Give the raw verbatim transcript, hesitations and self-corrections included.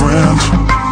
friend.